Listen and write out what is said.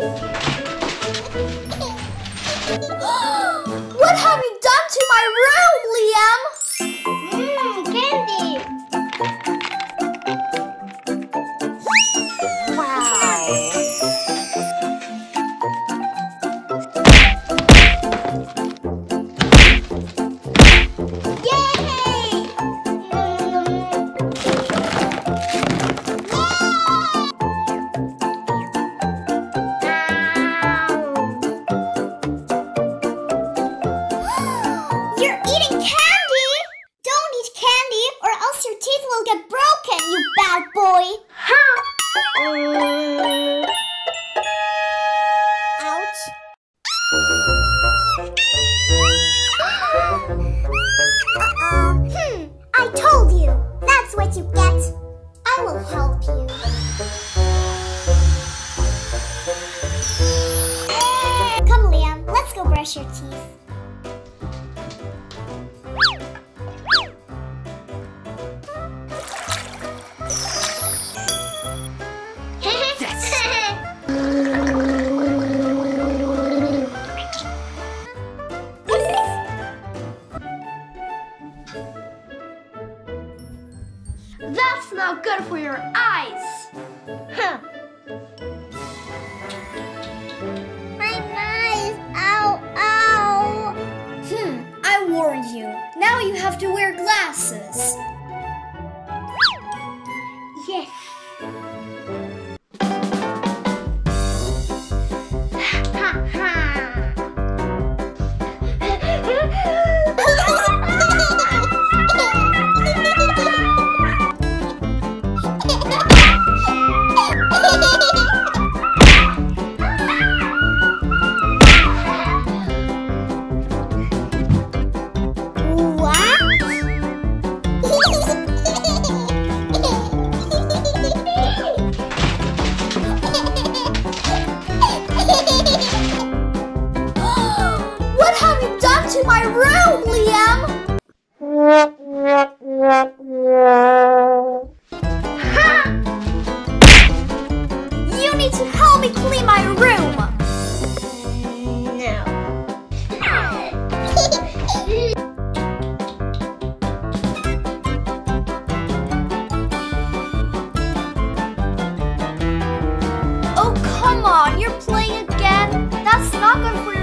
What have you done to my room, Liam? Candy. I told you! That's what you get! I will help you! Come, Liam, let's go brush your teeth. That's not good for your eyes! My eyes! Ow! Ow! I warned you. Now you have to wear glasses. Yes. Come on, you're playing again? That's not good for you.